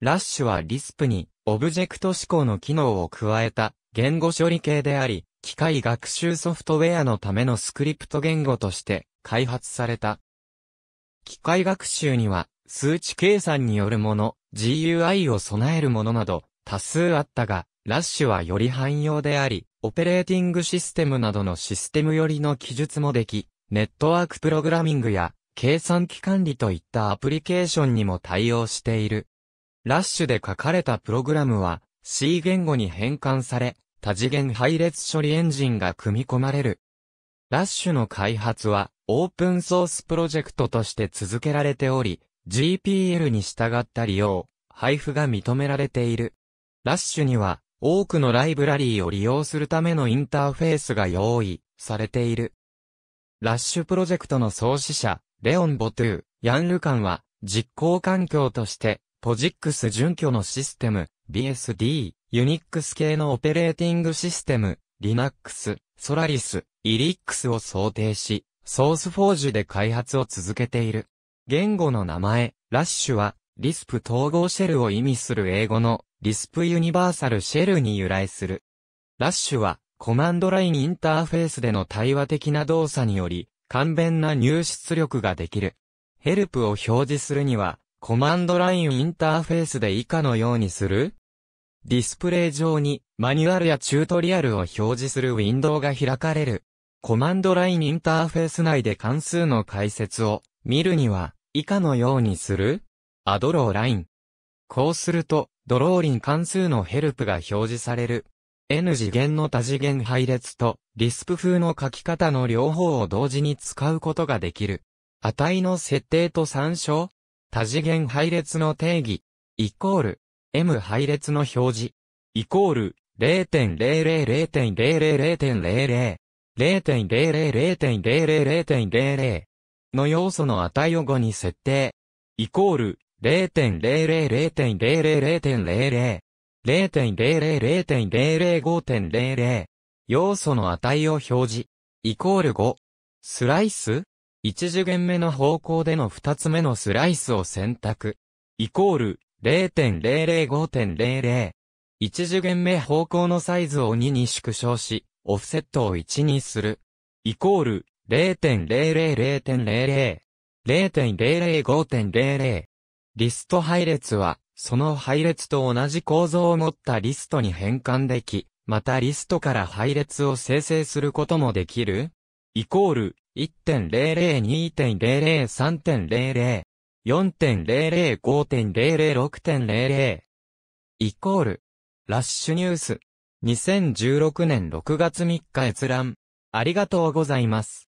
Lush は LISP にオブジェクト指向の機能を加えた言語処理系であり、機械学習ソフトウェアのためのスクリプト言語として開発された。機械学習には数値計算によるもの、GUI を備えるものなど多数あったが、Lush はより汎用であり、オペレーティングシステムなどのシステム寄りの記述もでき、ネットワークプログラミングや計算機管理といったアプリケーションにも対応している。Lush で書かれたプログラムは C 言語に変換され、多次元配列処理エンジンが組み込まれる。Lush の開発はオープンソースプロジェクトとして続けられており、GPL に従った利用、配布が認められている。Lush には多くのライブラリーを利用するためのインターフェースが用意されている。Lush プロジェクトの創始者、レオン・ボトゥー、ヤン・ルカンは、実行環境として、POSIX 準拠のシステム、BSD、Unix 系のオペレーティングシステム、Linux、Solaris、ELIX を想定し、SourceForge で開発を続けている。言語の名前、Lush は、LISP 統合シェルを意味する英語の LISP ユニバーサルシェルに由来する。Lush は、コマンドラインインターフェースでの対話的な動作により、簡便な入出力ができる。ヘルプを表示するには、コマンドラインインターフェースで以下のようにする。ディスプレイ上にマニュアルやチュートリアルを表示するウィンドウが開かれる。コマンドラインインターフェース内で関数の解説を見るには、以下のようにする。アドローライン。こうすると、ドローリン関数のヘルプが表示される。N 次元の多次元配列と、LISP 風の書き方の両方を同時に使うことができる。値の設定と参照。多次元配列の定義。M 配列の表示。0.000.000.000。0.000.000.000 の要素の値を5に設定。0.000.000.000。0.000.005.00 要素の値を表示。5。スライス ?1 次元目の方向での2つ目のスライスを選択。0.005.00 1次元目方向のサイズを2に縮小し、オフセットを1にする。0.000.00 0.005.00 リスト配列は、その配列と同じ構造を持ったリストに変換でき、またリストから配列を生成することもできる。1.002.003.00 4.005.006.00 Lushニュース2016年6月3日閲覧ありがとうございます。